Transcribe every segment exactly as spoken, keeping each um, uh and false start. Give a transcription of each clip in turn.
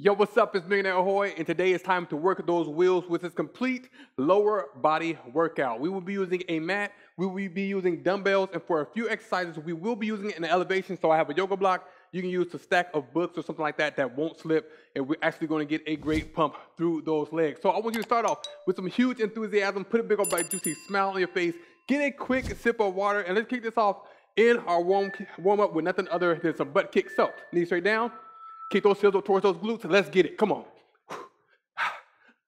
Yo, what's up? It's Millionaire Hoy, and today it's time to work those wheels with this complete lower body workout. We will be using a mat, we will be using dumbbells, and for a few exercises, we will be using it in elevation. So I have a yoga block you can use a stack of books or something like that that won't slip, and we're actually going to get a great pump through those legs. So I want you to start off with some huge enthusiasm, put a big old big juicy smile on your face, get a quick sip of water, and let's kick this off in our warm, warm up with nothing other than some butt kicks. So knees straight down. Kick those heels up towards those glutes. Let's get it. Come on.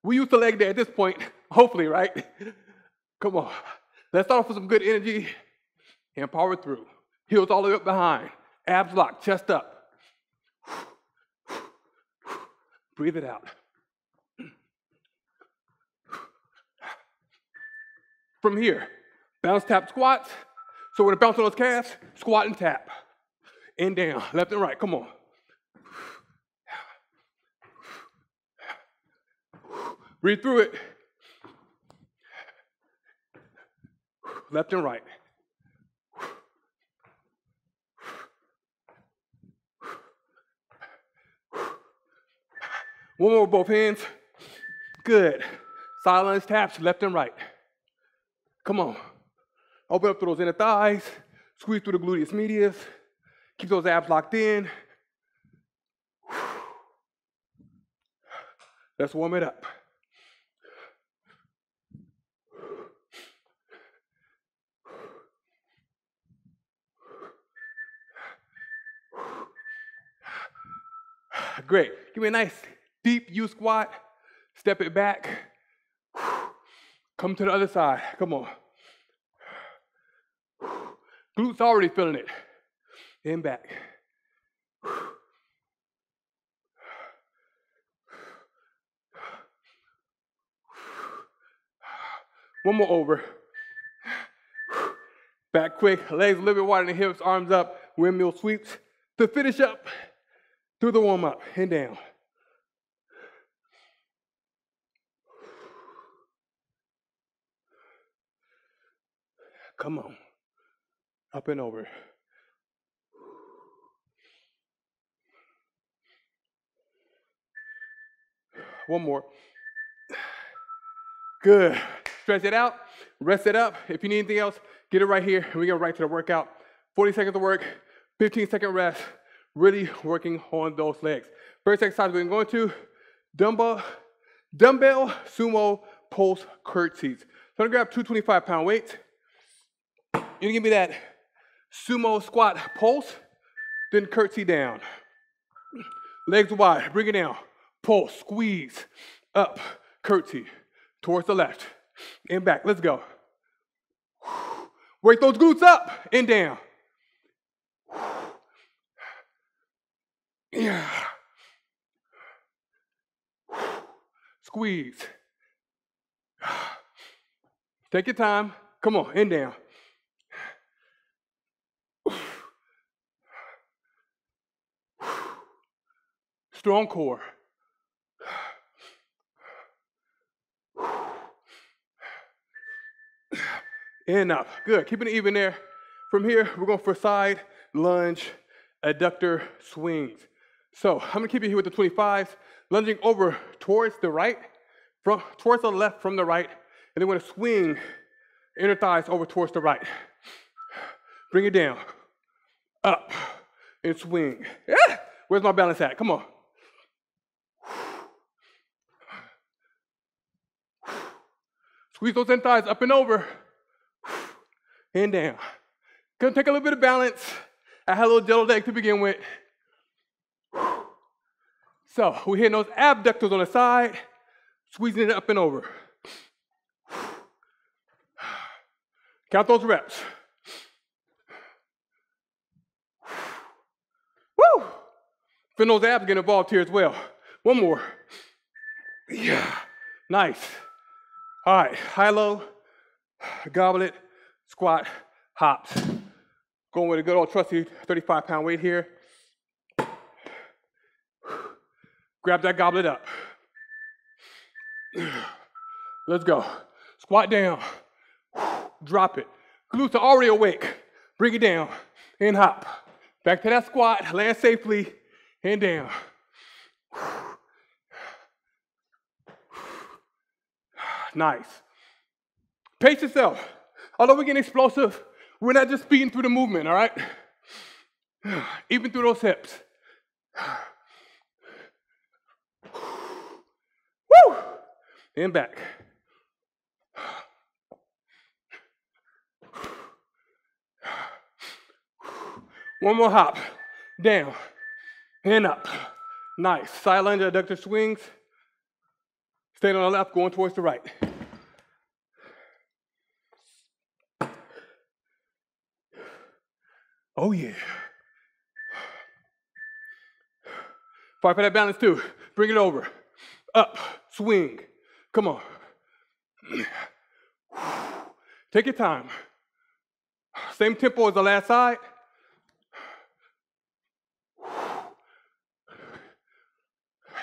We use the leg day at this point. Hopefully, right? Come on. Let's start off with some good energy and power through. Heels all the way up behind. Abs locked. Chest up. Breathe it out. From here, bounce, tap, squats. So we're going to bounce on those calves. Squat and tap. And down. Left and right. Come on. Breathe through it. Left and right. One more with both hands. Good. Silence taps left and right. Come on. Open up through those inner thighs. Squeeze through the gluteus medius. Keep those abs locked in. Let's warm it up. Great. Give me a nice deep U squat. Step it back. Come to the other side. Come on. Glutes already feeling it. And back. One more over. Back quick. Legs a little bit wider than the hips. Arms up. Windmill sweeps to finish up. Through the warm-up, and down. Come on. Up and over. One more. Good. Stretch it out. Rest it up. If you need anything else, get it right here, and we go right to the workout. forty seconds of work, fifteen second rest. Really working on those legs. First exercise we're going to dumbbell, dumbbell sumo pulse curtsies. So I'm gonna grab two twenty-five pound weights. You're gonna give me that sumo squat pulse, then curtsy down. Legs wide, bring it down. Pulse, squeeze, up, curtsy, towards the left, and back. Let's go. Work those glutes up and down. Yeah. Squeeze. Take your time. Come on, and down. Strong core. And up. Good. Keeping it even there. From here, we're going for side lunge, adductor swings. So I'm gonna keep you here with the twenty-fives, lunging over towards the right, from towards the left from the right, and then we're gonna swing inner thighs over towards the right. Bring it down, up, and swing. Yeah. Where's my balance at? Come on. Squeeze those inner thighs up and over, and down. Gonna take a little bit of balance. I had a little jello leg to begin with. So we're hitting those abductors on the side, squeezing it up and over. Count those reps. Woo! Feeling those abs getting involved here as well. One more. Yeah. Nice. All right. High-low, goblet, squat, hops. Going with a good old trusty thirty-five pound weight here. Grab that goblet up. Let's go. Squat down. Drop it. Glutes are already awake. Bring it down. And hop. Back to that squat. Land safely. And down. nice. Pace yourself. Although we're getting explosive, we're not just speeding through the movement, all right? Even through those hips. Woo! And back. One more hop. Down. And up. Nice. Side lunge, adductor swings. Staying on the left, going towards the right. Oh yeah. Fight for that balance too. Bring it over. Up. Swing. Come on. Take your time. Same tempo as the last side.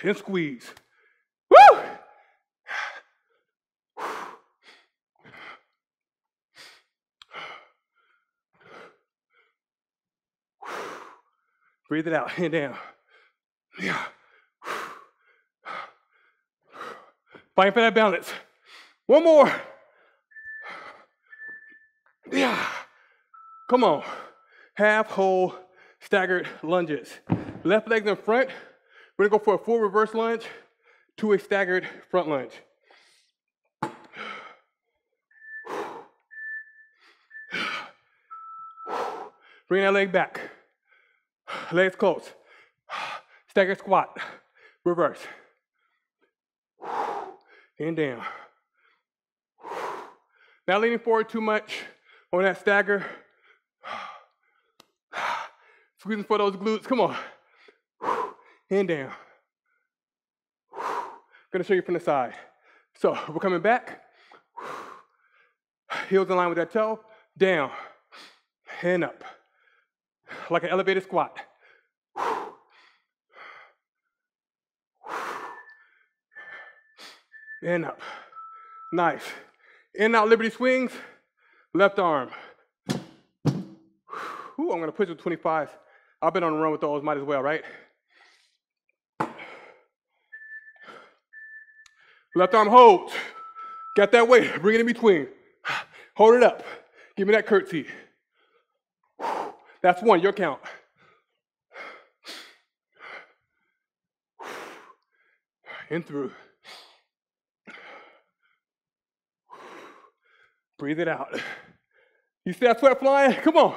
And squeeze. Woo! Breathe it out, hand down. Yeah. Fight for that balance. One more. Yeah. Come on. Half hold staggered lunges. Left leg in front. We're gonna go for a full reverse lunge to a staggered front lunge. Bring that leg back. Legs close. Staggered squat. Reverse. And down. Not leaning forward too much on that stagger. Squeezing for those glutes. Come on. And down. Gonna show you from the side. So we're coming back. Heels in line with that toe. Down. And up. Like an elevated squat. And up. Nice. In and out liberty swings. Left arm. Ooh, I'm gonna push with twenty-five. I've been on the run with those, might as well, right? Left arm holds. Got that weight. Bring it in between. Hold it up. Give me that curtsy. That's one. Your count. In through. Breathe it out. You see that sweat flying? Come on.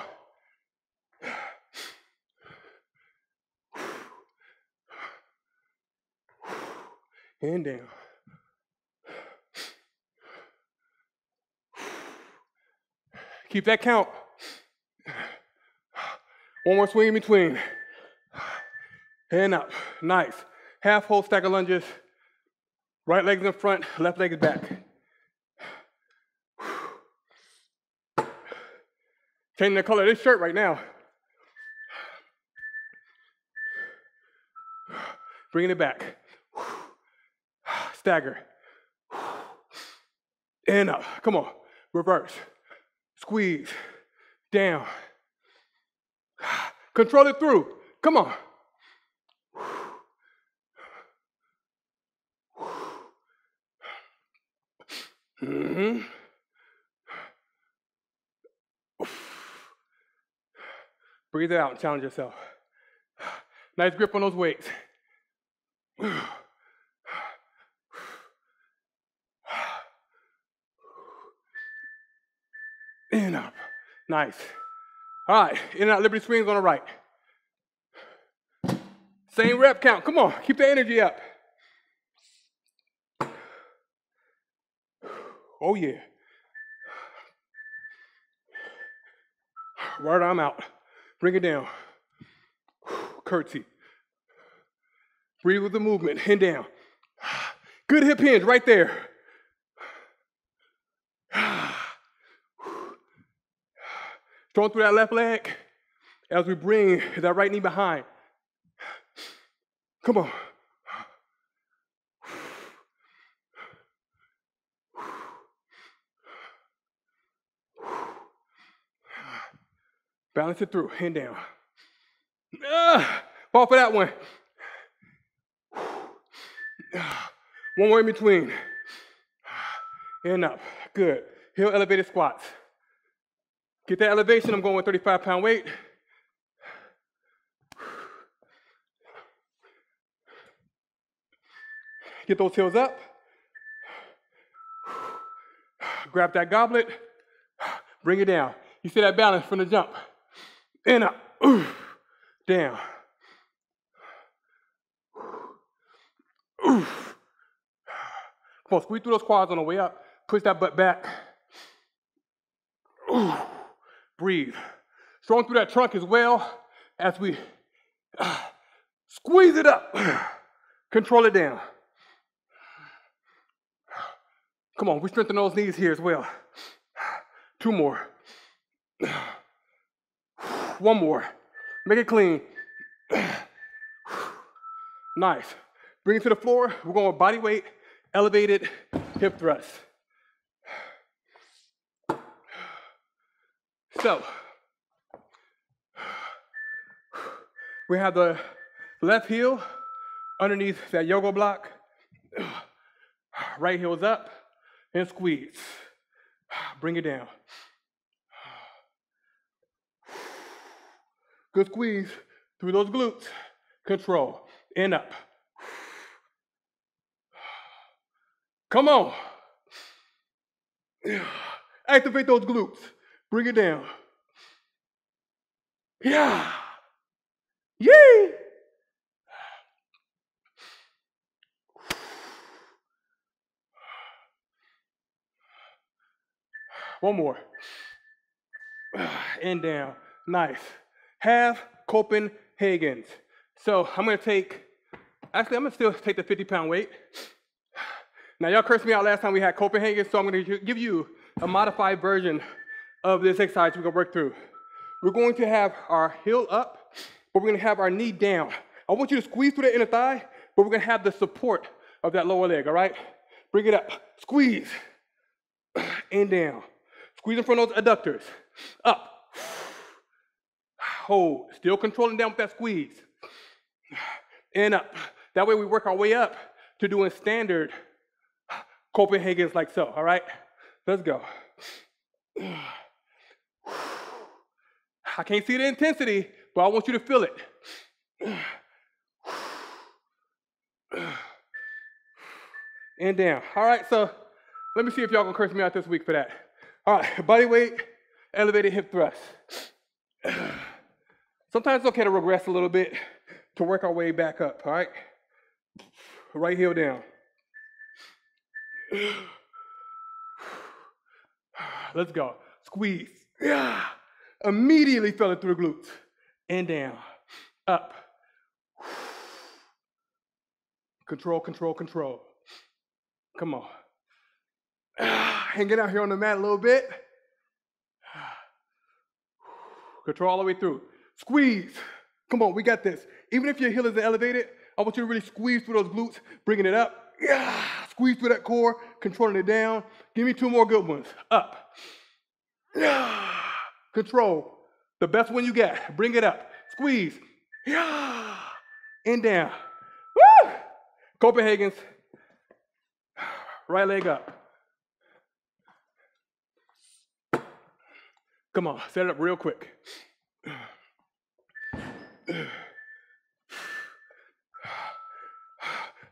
And down. Keep that count. One more swing in between. And up. Nice. Half hold stack of lunges. Right leg is in front, left leg is back. Changing the color of this shirt right now. Bringing it back. Stagger. And up. Come on. Reverse. Squeeze. Down. Control it through. Come on. Mm-hmm. Breathe it out and challenge yourself. Nice grip on those weights. And up. Nice. All right, in and out liberty swings on the right. Same rep count. Come on, keep the energy up. Oh, yeah. Right arm out. Bring it down. Curtsy. Breathe with the movement. And down. Good hip hinge right there. Strong through that left leg as we bring that right knee behind. Come on. Balance it through, and down. Ah, fall for that one. One more in between. and up. Good. Heel elevated squats. Get that elevation. I'm going with thirty-five pound weight. Get those heels up. Grab that goblet. Bring it down. You see that balance from the jump. In, up. Down. Come on, squeeze through those quads on the way up. Push that butt back. Breathe. Strong through that trunk as well as we squeeze it up. Control it down. Come on, we strengthen those knees here as well. Two more. One more. Make it clean. Nice. Bring it to the floor. We're going with body weight, elevated hip thrust. So, we have the left heel underneath that yoga block. Right heel's up and squeeze. Bring it down. Good squeeze through those glutes. Control. And up. Come on. Activate those glutes. Bring it down. Yeah. Yay. One more. And down. Nice. Half Copenhagen's. So I'm going to take, actually I'm going to still take the fifty pound weight. Now y'all cursed me out last time we had Copenhagen, so I'm going to give you a modified version of this exercise we're going to work through. We're going to have our heel up, but we're going to have our knee down. I want you to squeeze through the inner thigh, but we're going to have the support of that lower leg, all right? Bring it up. Squeeze. And down. Squeeze in front of those adductors. Up. Hold. Still controlling down with that squeeze. And up. That way we work our way up to doing standard Copenhagen's like so, all right? Let's go. I can't see the intensity, but I want you to feel it. And down. All right, so let me see if y'all gonna curse me out this week for that. All right, body weight, elevated hip thrust. Sometimes it's okay to regress a little bit to work our way back up, all right? Right heel down. Let's go. Squeeze. Yeah. Immediately fell it through the glutes. And down. Up. Control, control, control. Come on. Hanging out here on the mat a little bit. Control all the way through. Squeeze. Come on, we got this. Even if your heel isn't elevated, I want you to really squeeze through those glutes, bringing it up. Yeah. Squeeze through that core, controlling it down. Give me two more good ones. Up. Yeah. Control. The best one you got. Bring it up. Squeeze. Yeah. And down. Woo! Copenhagen's. Right leg up. Come on, set it up real quick.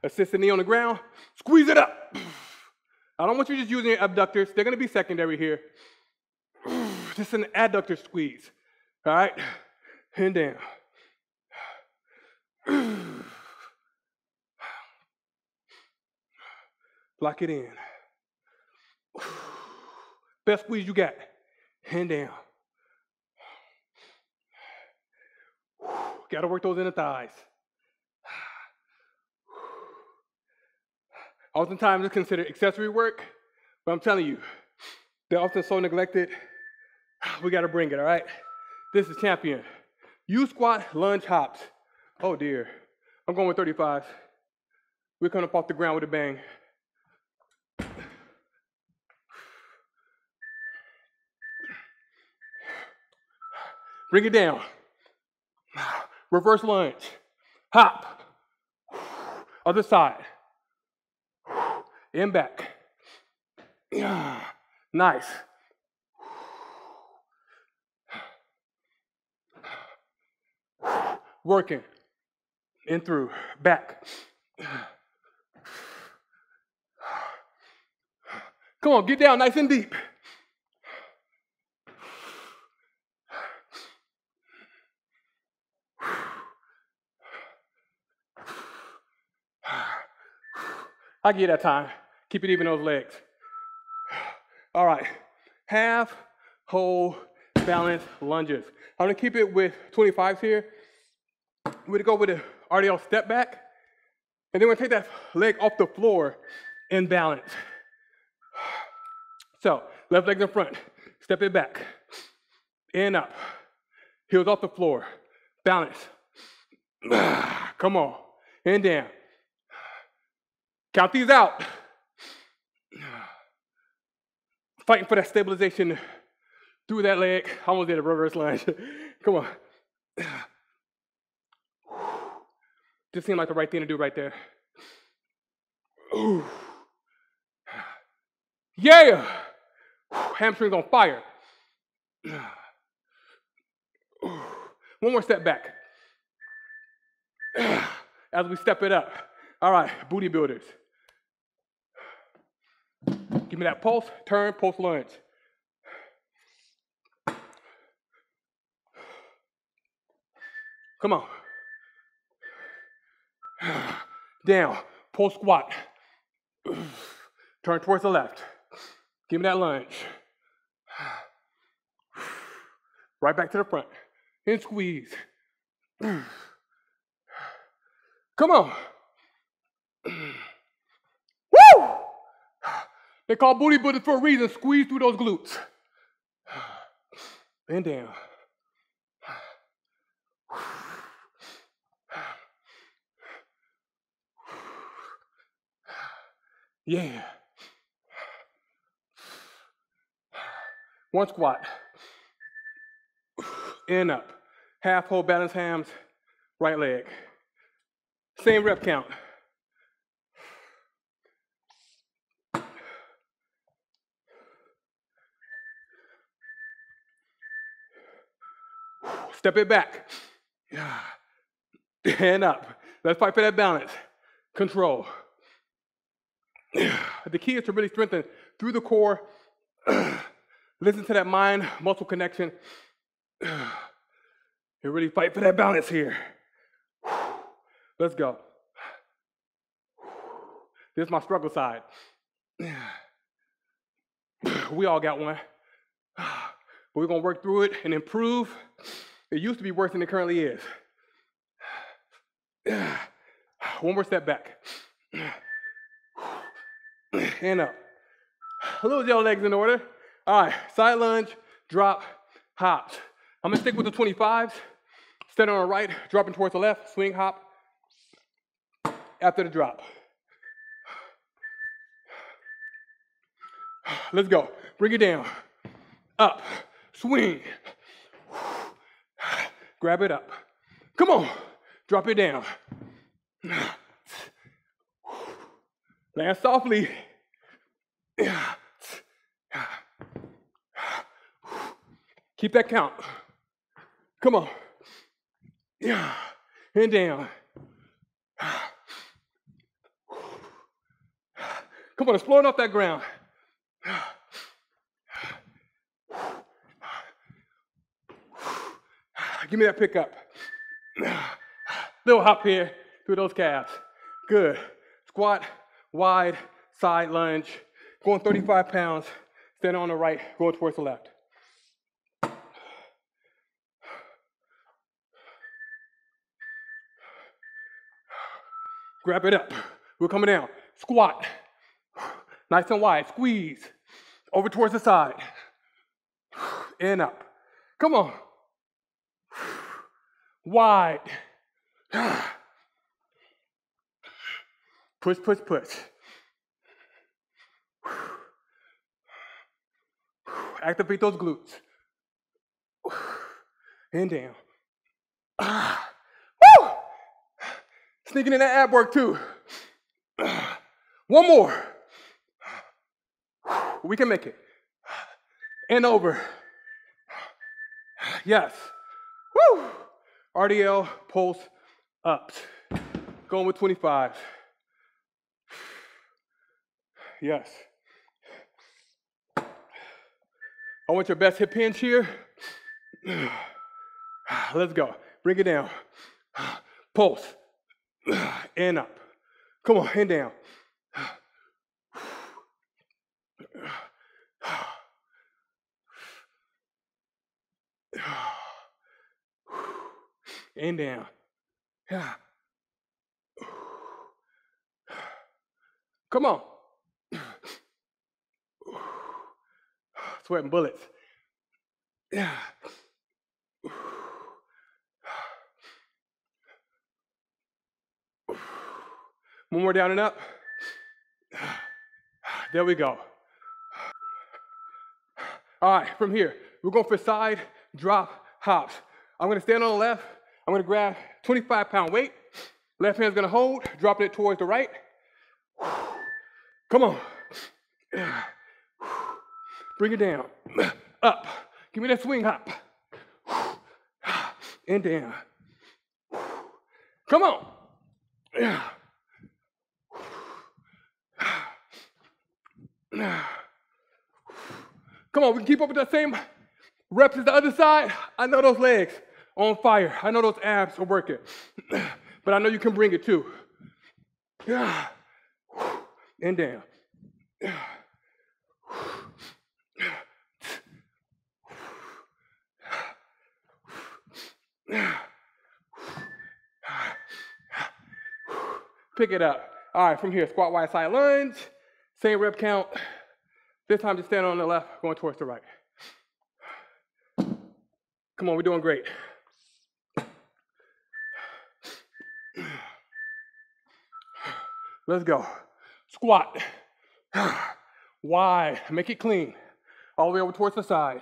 Assist the knee on the ground. Squeeze it up. I don't want you just using your abductors. They're going to be secondary here. Just an adductor squeeze. All right? And down. Lock it in. Best squeeze you got. And down. Got to work those inner thighs. Oftentimes it's considered accessory work, but I'm telling you, they're often so neglected. We got to bring it, all right? This is Champion. You squat, lunge, hops. Oh dear. I'm going with thirty-fives. We're coming up off the ground with a bang. Bring it down. Reverse lunge. Hop. Other side. And back. Yeah, nice. Working in through, back. Come on, get down nice and deep. I give you that time. Keep it even those legs. All right, half, whole, balance, lunges. I'm gonna keep it with twenty-fives here. We're gonna go with an R D L step back, and then we're gonna take that leg off the floor and balance. So, left leg in front, step it back, and up. Heels off the floor, balance. Come on, and down. Count these out. Fighting for that stabilization through that leg. I almost did a reverse lunge. Come on. Just seemed like the right thing to do right there. Ooh. Yeah. Hamstrings on fire. One more step back. As we step it up. All right, booty builders. Give me that pulse, turn, pulse lunge. Come on. Down, pulse squat. Turn towards the left. Give me that lunge. Right back to the front. And squeeze. Come on. Woo! They call booty builders for a reason. Squeeze through those glutes. And down. Yeah. One squat. And up. Half whole balance hams, right leg. Same rep count. Step it back. And up. Let's fight for that balance. Control. The key is to really strengthen through the core. Listen to that mind-muscle connection. And really fight for that balance here. Let's go. This is my struggle side. We all got one. But we're going to work through it and improve. It used to be worse than it currently is. One more step back. And up. Little yellow legs in order. All right, side lunge, drop, hops. I'm gonna stick with the twenty-fives. Stand on the right, dropping towards the left, swing, hop. After the drop. Let's go. Bring it down. Up. Swing. Grab it up. Come on. Drop it down. Land softly. Keep that count. Come on. And down. Come on, it's blowing off that ground. Give me that pickup. Little hop here through those calves. Good. Squat, wide, side lunge. Going thirty-five pounds. Stand on the right, going towards the left. Grab it up. We're coming down. Squat. Nice and wide. Squeeze. Over towards the side. And up. Come on. Wide. Push, push, push. Activate those glutes. And down. Ah. Woo! Sneaking in that ab work too. One more. We can make it. And over. Yes. Woo! R D L pulse ups. Going with twenty-five. Yes. I want your best hip hinge here. Let's go. Bring it down. Pulse. And up. Come on, and down. And down. Yeah. Come on. Sweating bullets. Yeah. One more down and up. There we go. All right, from here, we're going for side drop hops. I'm going to stand on the left. I'm going to grab twenty-five pound weight. Left hand's going to hold, dropping it towards the right. Come on. Bring it down. Up. Give me that swing hop. And down. Come on. Come on, we can keep up with that same reps as the other side. I know those legs are on fire. I know those abs are working. But I know you can bring it too. And down. Pick it up. All right, from here, squat wide side lunge. Same rep count. This time, just stand on the left, going towards the right. Come on, we're doing great. Let's go. Squat. Wide. Make it clean. All the way over towards the side.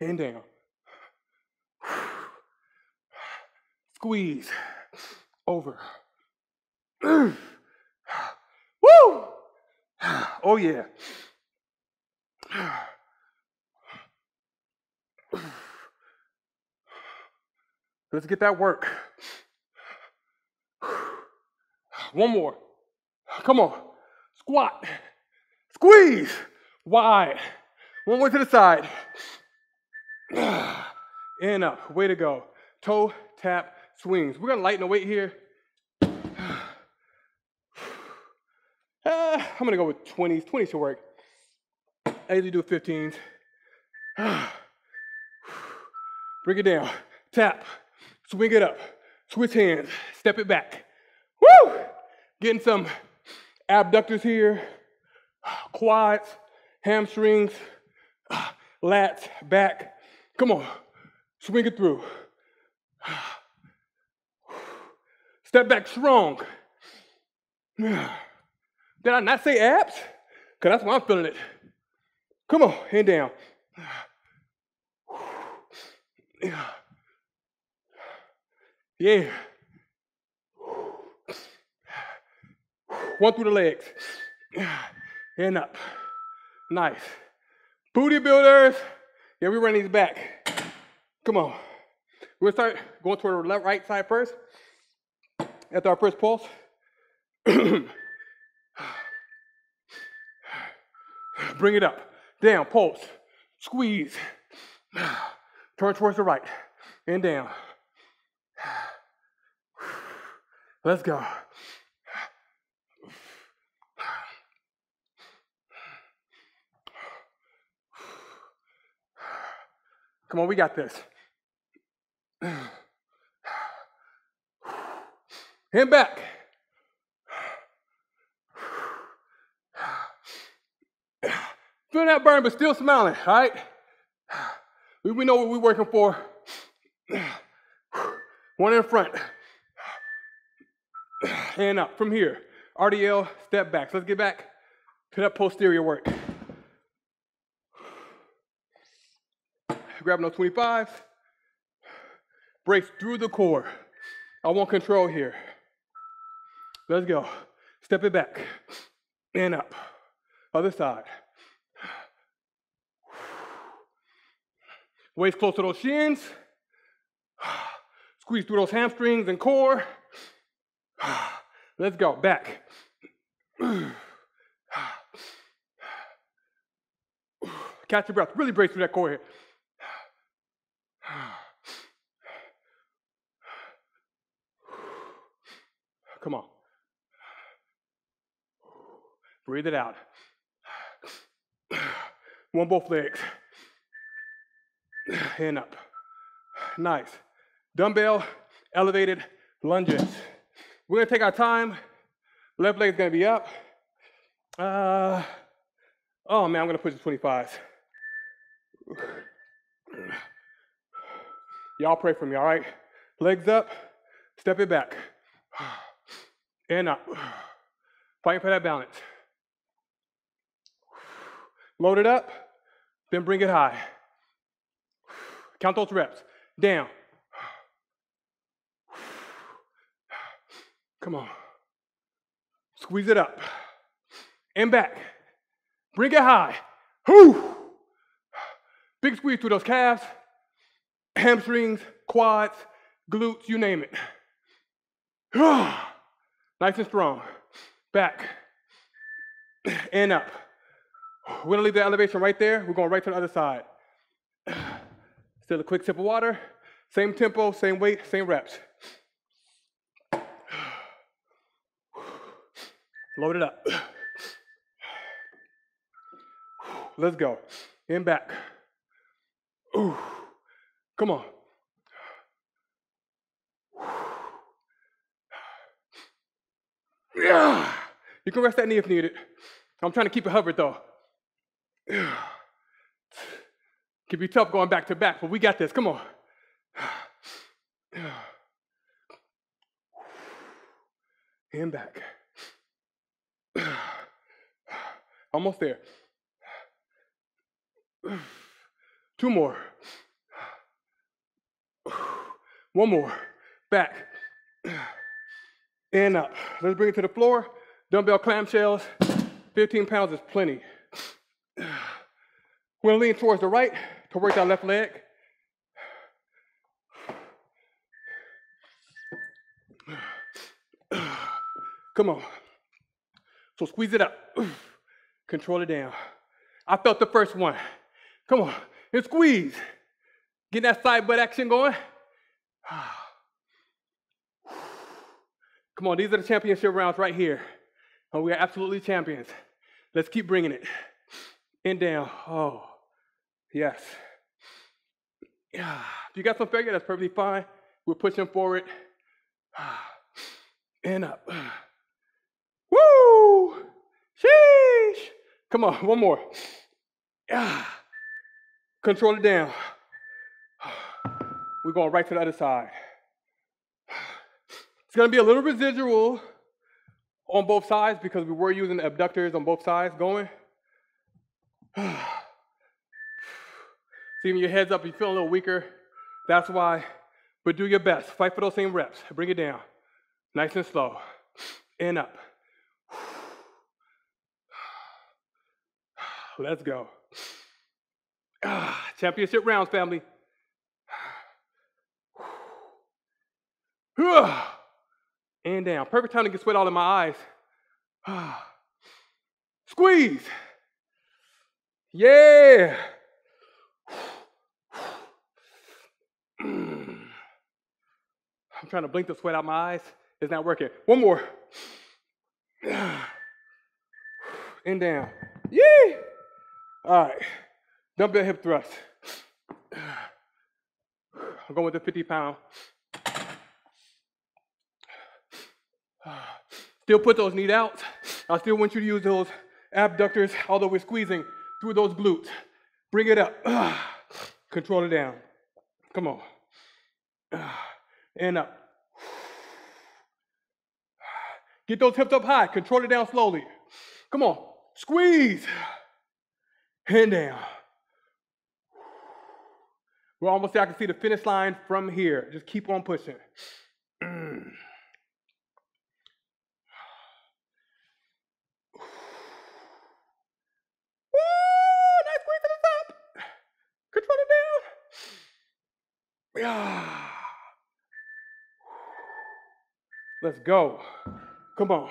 And down. Squeeze. Over. Woo! Oh yeah. Let's get that work. One more. Come on. Squat. Squeeze. Wide. One more to the side. And up. Way to go. Toe tap swings. We're going to lighten the weight here. Uh, I'm going to go with twenties. twenties should work. I usually do fifteens. Bring it down. Tap. Swing it up. Switch hands. Step it back. Woo! Getting some abductors here. Quads. Hamstrings. Lats. Back. Come on. Swing it through. Step back strong. Did I not say abs? Because that's why I'm feeling it. Come on, hand down. Yeah. One through the legs. And up. Nice. Booty builders. Yeah, we're running these back. Come on. We're going to start going toward the left, right side first. After our first pulse. Bring it up. Down. Pulse. Squeeze. Turn towards the right. And down. Let's go. Come on, we got this. And back. Feel that burn, but still smiling, all right? We, we know what we're working for. One in front. And up from here. R D L, step back. So let's get back to that posterior work. Grabbing those twenty-fives. Breaks through the core. I want control here. Let's go. Step it back. And up. Other side. Waist close to those shins. Squeeze through those hamstrings and core. Let's go, back. Catch your breath, really brace through that core here. Come on. Breathe it out. One, both legs. Hand up. Nice. Dumbbell, elevated lunges. We're gonna take our time. Left leg's gonna be up. Uh, oh man, I'm gonna push the twenty-fives. Y'all pray for me, all right? Legs up, step it back. And up. Fighting for that balance. Load it up, then bring it high. Count those reps. Down. Come on. Squeeze it up. And back. Bring it high. Whoo! Big squeeze through those calves, hamstrings, quads, glutes, you name it. Nice and strong. Back. And up. We're gonna leave the elevation right there. We're going right to the other side. Still a quick sip of water. Same tempo, same weight, same reps. Load it up. Let's go. In back. Ooh. Come on. Yeah. You can rest that knee if needed. I'm trying to keep it hovered though. Yeah. Can be tough going back to back, but we got this. Come on. Yeah. And back. Almost there. Two more. One more. Back. And up. Let's bring it to the floor. Dumbbell clamshells. fifteen pounds is plenty. We're going to lean towards the right to work that left leg. Come on. So squeeze it up. Control it down. I felt the first one. Come on. And squeeze. Get that side butt action going. Come on. These are the championship rounds right here. And we are absolutely champions. Let's keep bringing it. And down. Oh, yes. Yeah. If you got some failure, that's perfectly fine. We're pushing forward. And up. Woo! Sheesh! Come on, one more. Yeah. Control it down. We're going right to the other side. It's going to be a little residual on both sides because we were using the abductors on both sides going. See, when your head's up, you feel a little weaker. That's why. But do your best. Fight for those same reps. Bring it down. Nice and slow. And up. Let's go. Championship rounds, family. And down. Perfect time to get sweat all in my eyes. Squeeze. Yeah. I'm trying to blink the sweat out my eyes. It's not working. One more. And down. Yeah. All right. Dumbbell hip thrust. I'm going with the fifty pound. Still put those knees out. I still want you to use those abductors, although we're squeezing through those glutes. Bring it up. Control it down. Come on. And up. Get those hips up high. Control it down slowly. Come on. Squeeze. And down. We're almost there. I can see the finish line from here. Just keep on pushing. Mm. Yeah. Let's go. Come on.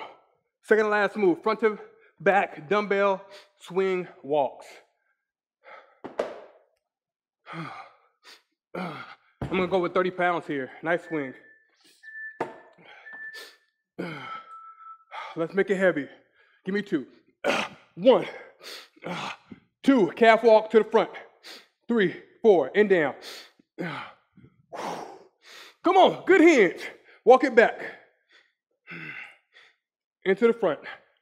Second to last move, front to back, dumbbell, swing, walks. I'm gonna go with thirty pounds here. Nice swing. Let's make it heavy. Give me two. One, two, calf walk to the front. Three, four, and down. Come on, good hands. Walk it back. Into the front.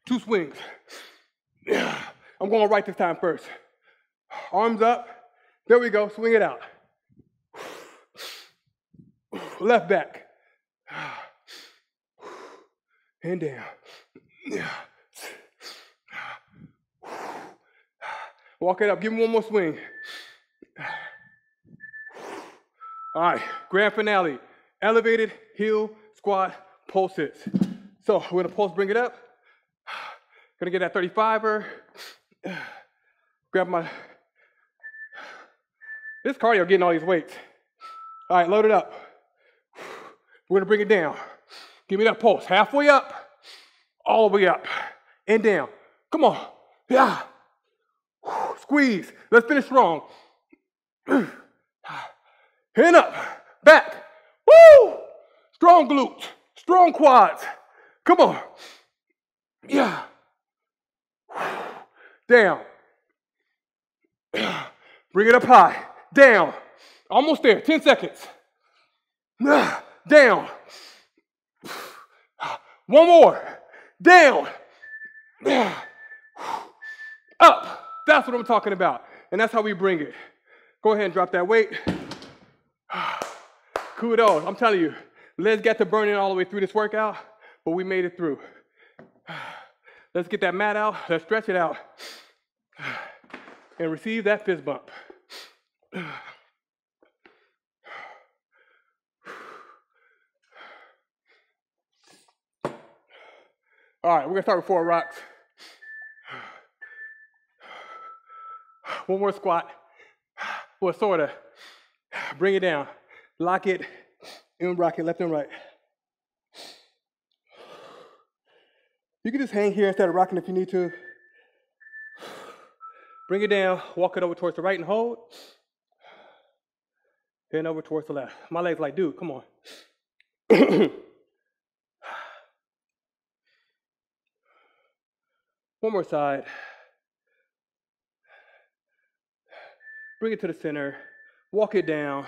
Two swings. I'm going right this time first. Arms up. There we go. Swing it out. Left back. And down. Walk it up. Give me one more swing. All right. Grand finale. Elevated heel squat pulses. So we're going to pulse, bring it up. Going to get that thirty-five-er. Grab my... This cardio getting all these weights. All right, load it up. We're going to bring it down. Give me that pulse. Halfway up. All the way up. And down. Come on. Yeah. Squeeze. Let's finish strong. Hand up. Back. Woo! Strong glutes. Strong quads. Come on. Yeah. Down. Bring it up high. Down. Almost there. ten seconds. Down. One more. Down. Up. That's what I'm talking about. And that's how we bring it. Go ahead and drop that weight. Kudos. I'm telling you, legs got to burn in all the way through this workout, but we made it through. Let's get that mat out. Let's stretch it out. And receive that fist bump. All right, we're gonna start with four rocks. One more squat. Well, sorta. Bring it down. Lock it and rock it left and right. You can just hang here instead of rocking if you need to. Bring it down, walk it over towards the right and hold. Then over towards the left. My leg's like, dude, come on. One more side. Bring it to the center. Walk it down.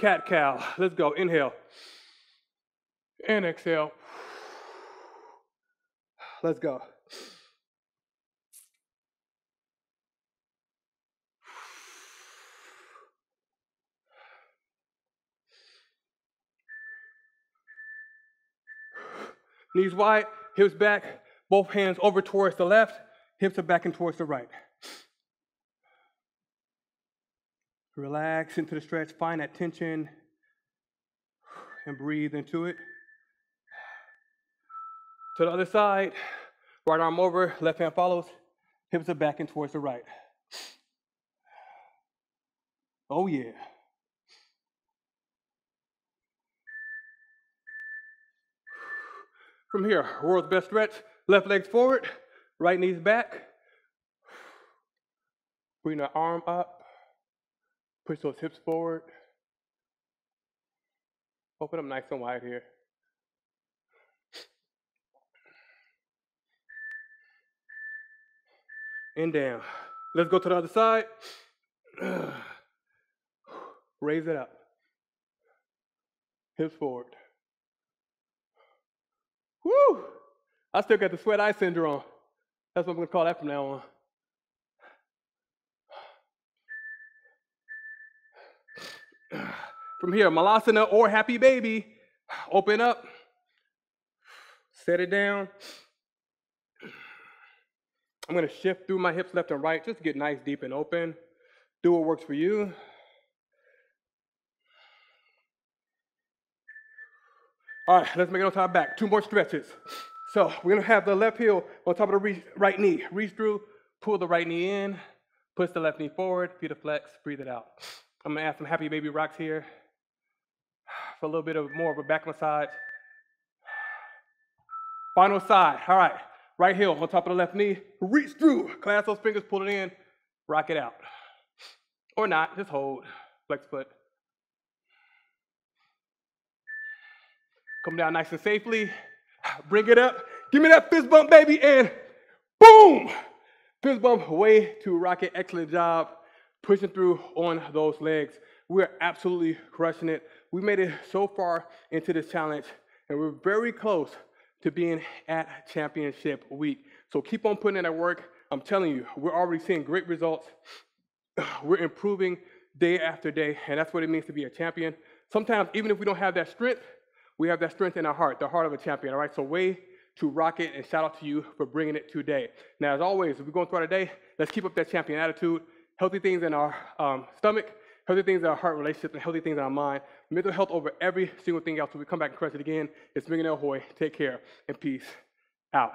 Cat cow. Let's go. Inhale. And exhale. Let's go. Knees wide, hips back, both hands over towards the left, hips are back and towards the right. Relax into the stretch, find that tension, and breathe into it. To the other side, right arm over, left hand follows, hips are back and towards the right. Oh yeah. From here, world's best stretch, left leg's forward, right knee's back. Bring the arm up, push those hips forward. Open up nice and wide here. And down. Let's go to the other side. Raise it up. Hips forward. Woo! I still got the sweat eye syndrome. That's what I'm gonna call that from now on. From here, Malasana or Happy Baby. Open up. Set it down. I'm gonna shift through my hips left and right. Just get nice, deep, and open. Do what works for you. All right, let's make it on top back. Two more stretches. So we're gonna have the left heel on top of the reach, right knee. Reach through, pull the right knee in, push the left knee forward, feet are flexed, breathe it out. I'm gonna add some happy baby rocks here. for a little bit of more of a back massage. Final side, all right. Right heel on top of the left knee, reach through, clasp those fingers, pull it in, rock it out. Or not, just hold, flex foot. Come down nice and safely, bring it up, give me that fist bump, baby, and boom! Fist bump, way to rock it, excellent job, pushing through on those legs. We're absolutely crushing it. We made it so far into this challenge, and we're very close to being at championship week. So keep on putting in that work. I'm telling you, we're already seeing great results. We're improving day after day, and that's what it means to be a champion. Sometimes, even if we don't have that strength, we have that strength in our heart, the heart of a champion, all right? So way to rock it, and shout out to you for bringing it today. Now, as always, if we're going throughout our day, let's keep up that champion attitude. Healthy things in our um, stomach, healthy things in our heart relationships, and healthy things in our mind. Mental health over every single thing else. When we come back and crush it again, it's Millionaire Hoy. Take care and peace out.